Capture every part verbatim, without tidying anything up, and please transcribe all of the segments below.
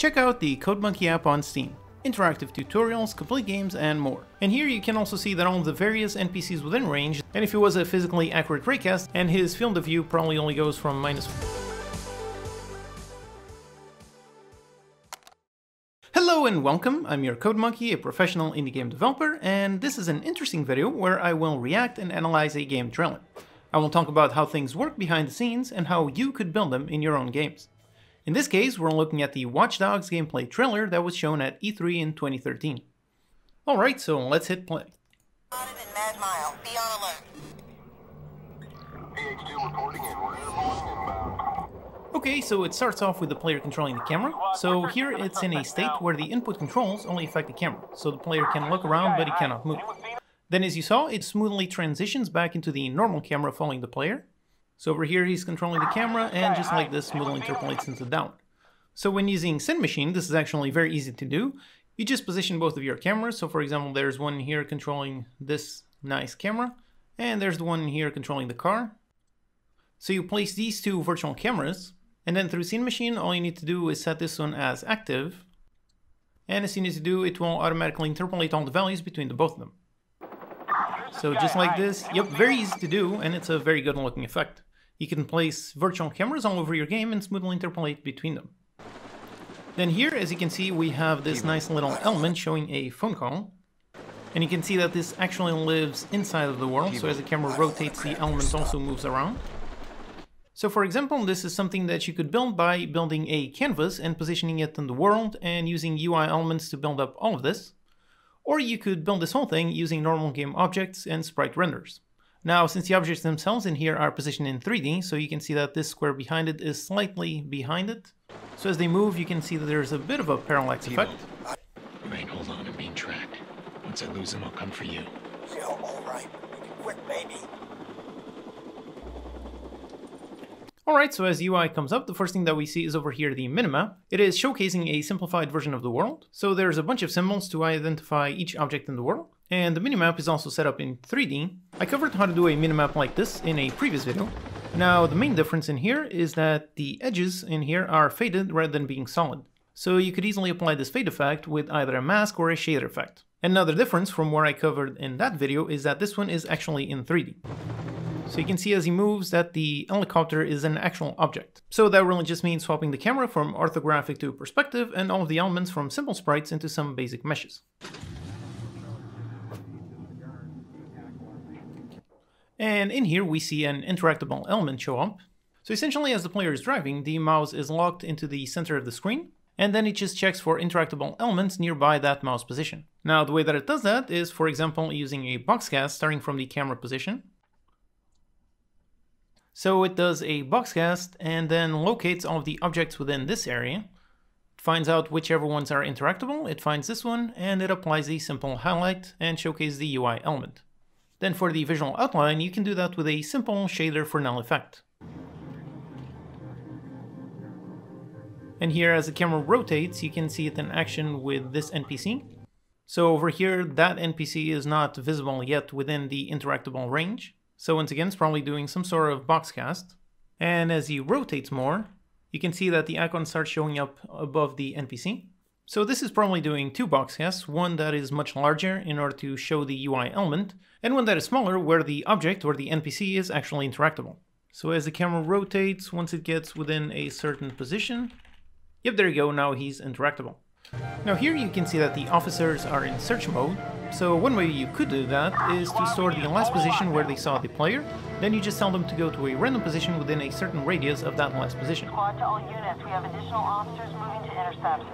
check out the Code Monkey app on Steam. Interactive tutorials, complete games, and more. And here you can also see that all of the various N P Cs within range, and if it was a physically accurate raycast, and his field of view probably only goes from minus one. Hello and welcome, I'm your Code Monkey, a professional indie game developer, and this is an interesting video where I will react and analyze a game trailer. I will talk about how things work behind the scenes and how you could build them in your own games. In this case, we're looking at the Watch Dogs gameplay trailer that was shown at E three in twenty thirteen. Alright, so let's hit play. Okay, so it starts off with the player controlling the camera. So here it's in a state where the input controls only affect the camera, so the player can look around but he cannot move. Then as you saw, it smoothly transitions back into the normal camera following the player. So over here he's controlling the camera, and just like this, smoothly interpolates into down. So when using Cinemachine, this is actually very easy to do. You just position both of your cameras. So for example, there's one here controlling this nice camera, and there's the one here controlling the car. So you place these two virtual cameras, and then through Cinemachine, all you need to do is set this one as active. And as soon as you do, it will automatically interpolate all the values between the both of them. So just like this, yep, very easy to do, and it's a very good looking effect. You can place virtual cameras all over your game and smoothly interpolate between them. Then here, as you can see, we have this nice little element showing a phone call. And you can see that this actually lives inside of the world, so as the camera rotates, the element also moves around. So for example, this is something that you could build by building a canvas and positioning it in the world and using U I elements to build up all of this. Or you could build this whole thing using normal game objects and sprite renders. Now, since the objects themselves in here are positioned in three D, so you can see that this square behind it is slightly behind it. So as they move, you can see that there's a bit of a parallax effect. Rain, hold on, I'm being tracked. Once I lose him, I'll come for you. Yo, all right. Quick, baby. Alright, so as U I comes up, the first thing that we see is over here the minimap. It is showcasing a simplified version of the world. So there's a bunch of symbols to identify each object in the world. And the minimap is also set up in three D. I covered how to do a minimap like this in a previous video. Now the main difference in here is that the edges in here are faded rather than being solid. So you could easily apply this fade effect with either a mask or a shader effect. Another difference from what I covered in that video is that this one is actually in three D. So you can see as he moves that the helicopter is an actual object. So that really just means swapping the camera from orthographic to perspective and all of the elements from simple sprites into some basic meshes. And in here we see an interactable element show up. So essentially as the player is driving, the mouse is locked into the center of the screen, and then it just checks for interactable elements nearby that mouse position. Now the way that it does that is, for example, using a boxcast starting from the camera position. So it does a boxcast and then locates all of the objects within this area. It finds out whichever ones are interactable, it finds this one, and it applies a simple highlight and showcases the U I element. Then for the visual outline, you can do that with a simple shader for null effect. And here as the camera rotates, you can see it in action with this N P C. So over here, that N P C is not visible yet within the interactable range. So once again, it's probably doing some sort of boxcast. And as he rotates more, you can see that the icon starts showing up above the N P C. So this is probably doing two boxcasts, one that is much larger in order to show the U I element, and one that is smaller where the object or the N P C is actually interactable. So as the camera rotates, once it gets within a certain position, yep, there you go, now he's interactable. Now here you can see that the officers are in search mode, so one way you could do that is to store the last position where they saw the player, then you just tell them to go to a random position within a certain radius of that last position. Squad to all units, we have additional officers moving to intercept.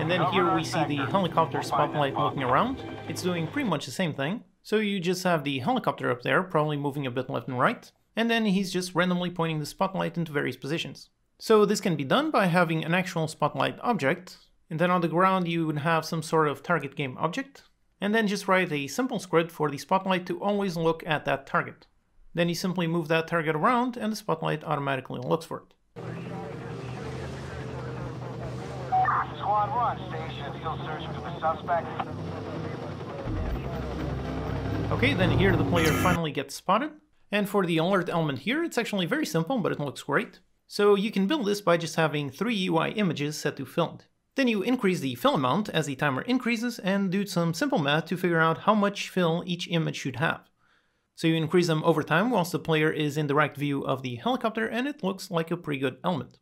And then here we see the helicopter spotlight looking around. It's doing pretty much the same thing. So you just have the helicopter up there, probably moving a bit left and right. And then he's just randomly pointing the spotlight into various positions. So this can be done by having an actual spotlight object. And then on the ground you would have some sort of target game object. And then just write a simple script for the spotlight to always look at that target. Then you simply move that target around and the spotlight automatically looks for it. Okay, then here the player finally gets spotted. And for the alert element here, it's actually very simple, but it looks great. So you can build this by just having three U I images set to filled. Then you increase the fill amount as the timer increases and do some simple math to figure out how much fill each image should have. So you increase them over time whilst the player is in direct view of the helicopter, and it looks like a pretty good element.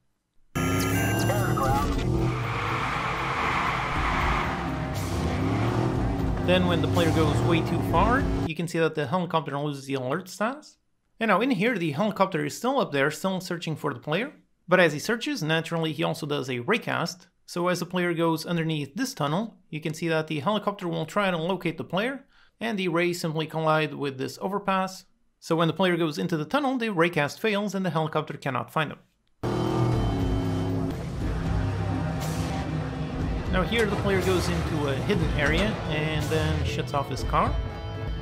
Then when the player goes way too far, you can see that the helicopter loses the alert status. And now in here the helicopter is still up there, still searching for the player. But as he searches, naturally he also does a raycast. So as the player goes underneath this tunnel, you can see that the helicopter will try to locate the player, and the rays simply collide with this overpass. So when the player goes into the tunnel, the raycast fails and the helicopter cannot find him. Now here the player goes into a hidden area and then shuts off his car.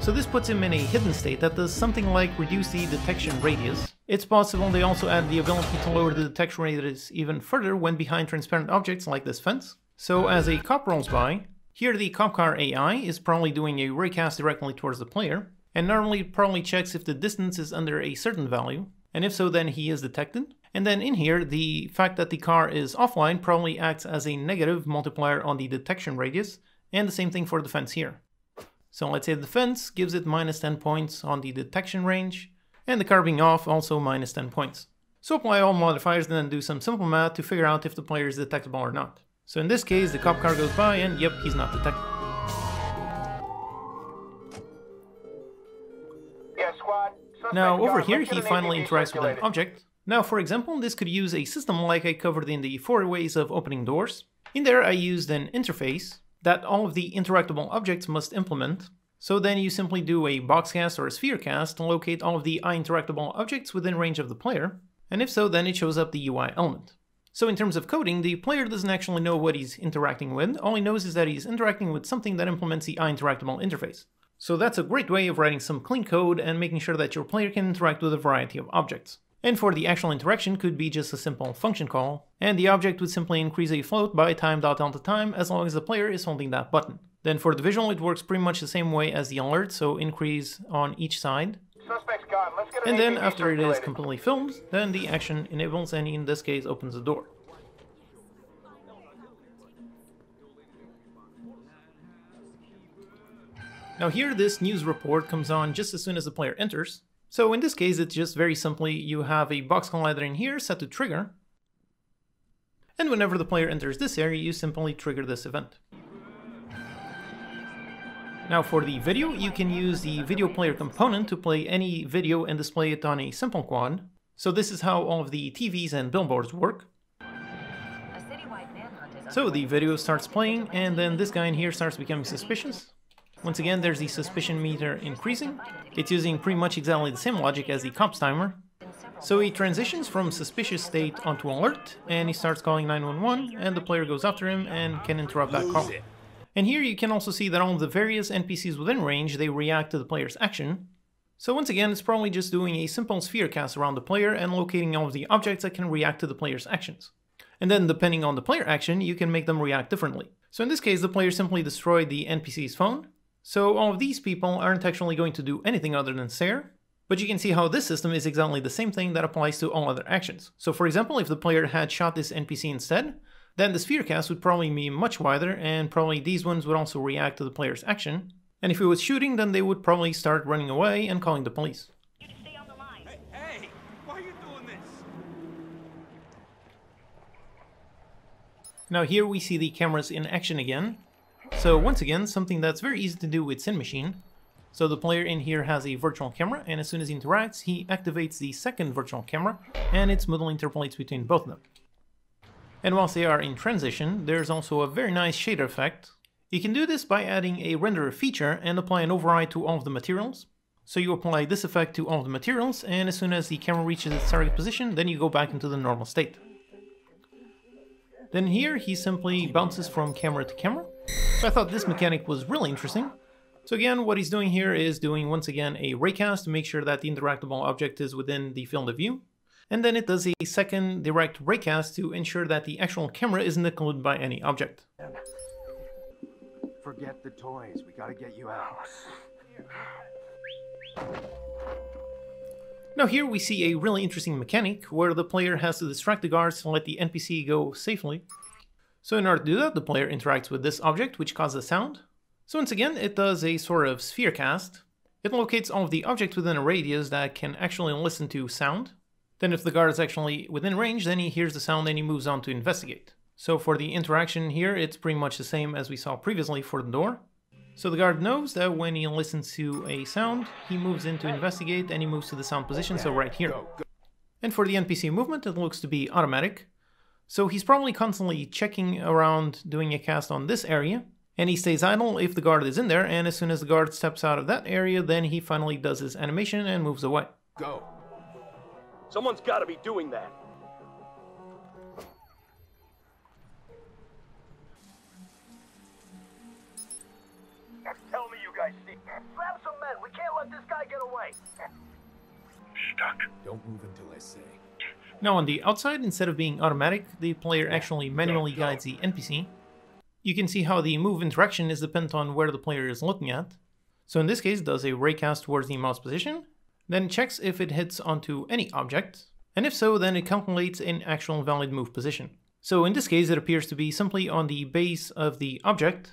So this puts him in a hidden state that does something like reduce the detection radius. It's possible they also add the ability to lower the detection radius even further when behind transparent objects like this fence. So as a cop rolls by, here the cop car A I is probably doing a raycast directly towards the player, and normally probably checks if the distance is under a certain value, and if so then he is detected. And then in here, the fact that the car is offline probably acts as a negative multiplier on the detection radius, and the same thing for the fence here. So let's say the fence gives it minus ten points on the detection range, and the car being off also minus ten points. So apply all modifiers and then do some simple math to figure out if the player is detectable or not. So in this case, the cop car goes by and yep, he's not detected. Yeah, squad. Now over here, he finally interacts with an object. Now, for example, this could use a system like I covered in the four ways of opening doors. In there, I used an interface that all of the interactable objects must implement. So then you simply do a box cast or a sphere cast to locate all of the interactable objects within range of the player. And if so, then it shows up the U I element. So in terms of coding, the player doesn't actually know what he's interacting with. All he knows is that he's interacting with something that implements the iInteractable interface. So that's a great way of writing some clean code and making sure that your player can interact with a variety of objects. And for the actual interaction could be just a simple function call, and the object would simply increase a float by time dot delta time as long as the player is holding that button. Then for the visual it works pretty much the same way as the alert, so increase on each side. Suspect's gone. Let's get an and then after it is completely filmed, then the action enables and in this case opens the door. Now here this news report comes on just as soon as the player enters. So in this case, it's just very simply, you have a box collider in here set to trigger. And whenever the player enters this area, you simply trigger this event. Now for the video, you can use the video player component to play any video and display it on a simple quad. So this is how all of the T Vs and billboards work. So the video starts playing, and then this guy in here starts becoming suspicious. Once again, there's the suspicion meter increasing. It's using pretty much exactly the same logic as the cops timer. So he transitions from suspicious state onto alert, and he starts calling nine one one, and the player goes after him and can interrupt that call. And here you can also see that all the various N P Cs within range, they react to the player's action. So once again, it's probably just doing a simple sphere cast around the player and locating all of the objects that can react to the player's actions. And then depending on the player action, you can make them react differently. So in this case, the player simply destroyed the N P C's phone. So all of these people aren't actually going to do anything other than stare, but you can see how this system is exactly the same thing that applies to all other actions. So for example, if the player had shot this N P C instead, then the sphere cast would probably be much wider, and probably these ones would also react to the player's action. And if it was shooting, then they would probably start running away and calling the police. You stay on the line. Hey, hey, why are you doing this? Now here we see the cameras in action again. So once again, something that's very easy to do with Cinemachine. So the player in here has a virtual camera, and as soon as he interacts, he activates the second virtual camera, and its model interpolates between both of them. And whilst they are in transition, there's also a very nice shader effect. You can do this by adding a renderer feature and apply an override to all of the materials. So you apply this effect to all of the materials, and as soon as the camera reaches its target position, then you go back into the normal state. Then here he simply bounces from camera to camera. So I thought this mechanic was really interesting. So again, what he's doing here is doing once again a raycast to make sure that the interactable object is within the field of view. And then it does a second direct raycast to ensure that the actual camera isn't occluded by any object. Forget the toys, we gotta get you out. Now here we see a really interesting mechanic where the player has to distract the guards and let the N P C go safely. So in order to do that, the player interacts with this object, which causes a sound. So once again, it does a sort of sphere cast. It locates all of the objects within a radius that can actually listen to sound. Then if the guard is actually within range, then he hears the sound and he moves on to investigate. So for the interaction here, it's pretty much the same as we saw previously for the door. So the guard knows that when he listens to a sound, he moves in to investigate and he moves to the sound position, so right here. And for the N P C movement, it looks to be automatic. So he's probably constantly checking around, doing a cast on this area, and he stays idle if the guard is in there, and as soon as the guard steps out of that area, then he finally does his animation and moves away. Go. Someone's gotta be doing that. Tell me you guys see. Grab some men, we can't let this guy get away. Stuck. Don't move until I say. Now on the outside, instead of being automatic, the player actually manually guides the N P C. You can see how the move interaction is dependent on where the player is looking at. So in this case, does a raycast towards the mouse position, then checks if it hits onto any object, and if so, then it calculates an actual valid move position. So in this case, it appears to be simply on the base of the object.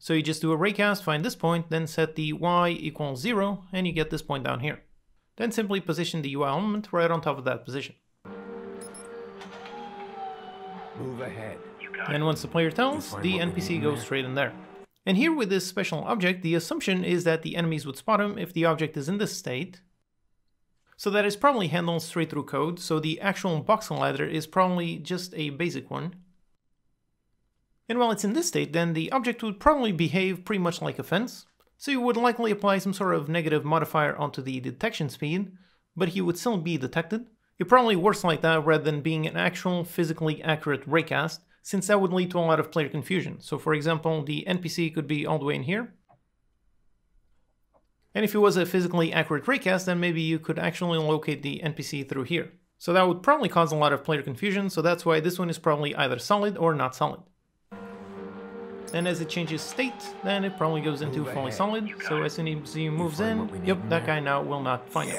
So you just do a raycast, find this point, then set the y equals zero, and you get this point down here. Then simply position the U I element right on top of that position. Move ahead. And once the player tells, the N P C goes straight in there. And here with this special object, the assumption is that the enemies would spot him if the object is in this state. So that is probably handled straight through code, so the actual voxel ladder is probably just a basic one. And while it's in this state, then the object would probably behave pretty much like a fence. So you would likely apply some sort of negative modifier onto the detection speed, but he would still be detected. It probably works like that rather than being an actual physically accurate raycast, since that would lead to a lot of player confusion. So for example, the N P C could be all the way in here. And if it was a physically accurate raycast, then maybe you could actually locate the N P C through here. So that would probably cause a lot of player confusion, so that's why this one is probably either solid or not solid. And as it changes state, then it probably goes into fully solid, so as soon as he moves in, yep, that guy now will not find it.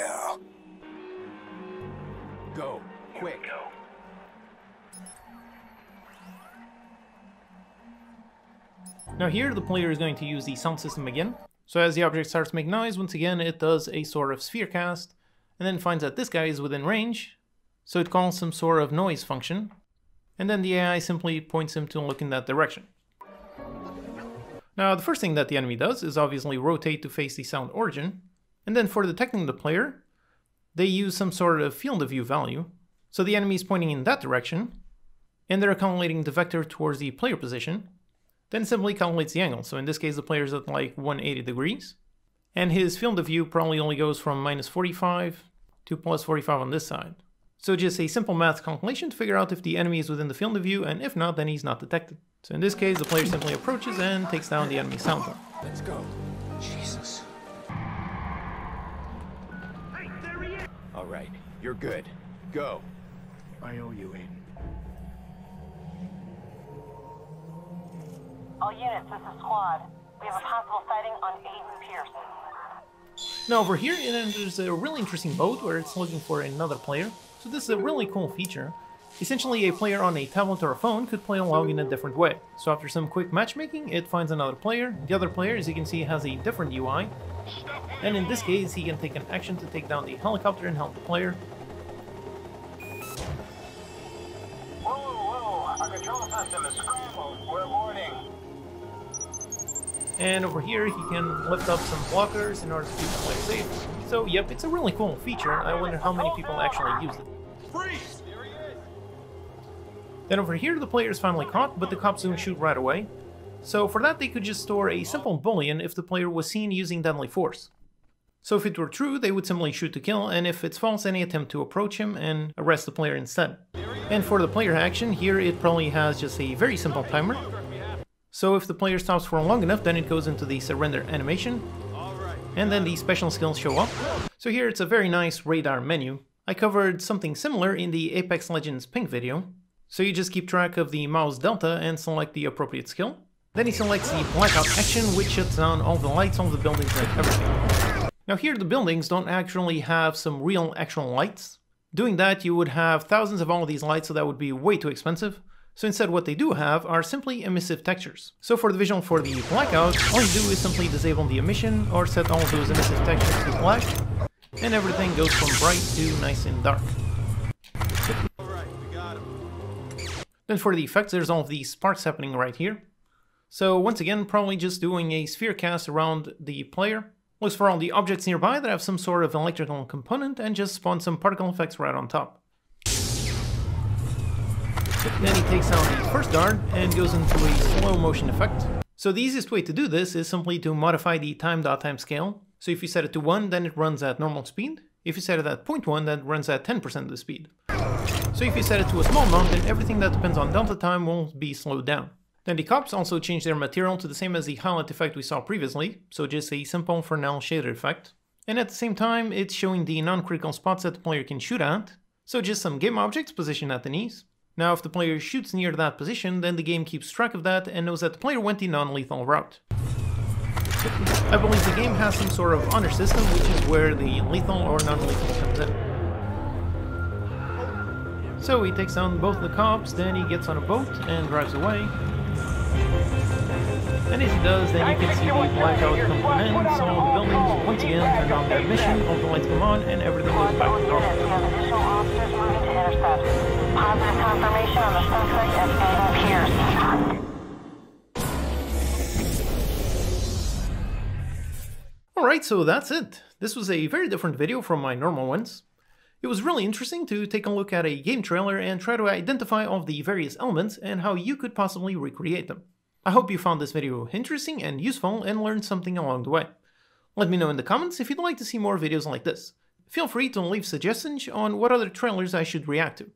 Go, quick. Now here the player is going to use the sound system again. So as the object starts to make noise, once again it does a sort of sphere cast, and then finds that this guy is within range, so it calls some sort of noise function, and then the A I simply points him to look in that direction. Now the first thing that the enemy does is obviously rotate to face the sound origin, and then for detecting the player, they use some sort of field of view value. So the enemy is pointing in that direction, and they're calculating the vector towards the player position, then simply calculates the angle. So in this case, the player is at like one hundred eighty degrees, and his field of view probably only goes from minus forty-five to plus forty-five on this side. So just a simple math calculation to figure out if the enemy is within the field of view, and if not, then he's not detected. So in this case, the player simply approaches and takes down the enemy sound bar. Let's go. Jesus. All right, you're good. Go. I owe you in. All units, this is squad. We have a possible sighting on Aiden Pierce. Now over here, there's a really interesting boat where it's looking for another player. So this is a really cool feature. Essentially, a player on a tablet or a phone could play along in a different way. So after some quick matchmaking, it finds another player. The other player, as you can see, has a different U I. And in this case, he can take an action to take down the helicopter and help the player. Whoa, whoa, our control system is scrambled. We're aborting. And over here, he can lift up some blockers in order to keep the player safe. So, yep, it's a really cool feature. I wonder how many people actually use it. Freeze! There he is. Then over here, the player is finally caught, but the cops don't shoot right away. So for that, they could just store a simple boolean if the player was seen using deadly force. So if it were true, they would simply shoot to kill, and if it's false, any attempt to approach him and arrest the player instead. And for the player action, here it probably has just a very simple timer. So if the player stops for long enough, then it goes into the surrender animation, and then the special skills show up. So here it's a very nice radar menu. I covered something similar in the Apex Legends ping video. So you just keep track of the mouse delta and select the appropriate skill. Then he selects the blackout action, which shuts down all the lights, all the buildings, and everything. Now here the buildings don't actually have some real actual lights. Doing that you would have thousands of all of these lights, so that would be way too expensive. So instead what they do have are simply emissive textures. So for the visual for the blackout, all you do is simply disable the emission or set all of those emissive textures to black, and everything goes from bright to nice and dark. All right, we got him. Then for the effects, there's all of these sparks happening right here. So once again, probably just doing a sphere cast around the player. Looks for all the objects nearby that have some sort of electrical component and just spawn some particle effects right on top. Then he takes out the first guard and goes into a slow motion effect. So the easiest way to do this is simply to modify the time.time scale. So if you set it to one, then it runs at normal speed. If you set it at zero point one, then it runs at ten percent of the speed. So if you set it to a small amount, then everything that depends on delta time will be slowed down. Then the cops also changed their material to the same as the highlight effect we saw previously, so just a simple Fresnel shader effect. And at the same time, it's showing the non-critical spots that the player can shoot at, so just some game objects positioned at the knees. Now if the player shoots near that position, then the game keeps track of that and knows that the player went the non-lethal route. I believe the game has some sort of honor system, which is where the lethal or non-lethal comes in. So he takes down both the cops, then he gets on a boat and drives away. And as he does, then you can see the blackout come to an end, so the buildings once again turn on their mission, all the lights come on, and everything goes back to normal. Positive confirmation on the subject of Aiden Pierce. Alright, so that's it. This was a very different video from my normal ones. It was really interesting to take a look at a game trailer and try to identify all of the various elements and how you could possibly recreate them. I hope you found this video interesting and useful and learned something along the way. Let me know in the comments if you'd like to see more videos like this. Feel free to leave suggestions on what other trailers I should react to.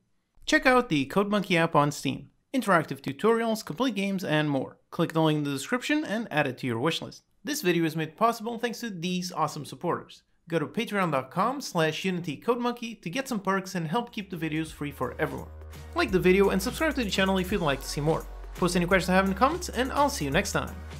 Check out the Code Monkey app on Steam. Interactive tutorials, complete games, and more. Click the link in the description and add it to your wishlist. This video is made possible thanks to these awesome supporters. Go to patreon.com slash unitycodemonkey to get some perks and help keep the videos free for everyone. Like the video and subscribe to the channel if you'd like to see more. Post any questions I have in the comments, and I'll see you next time.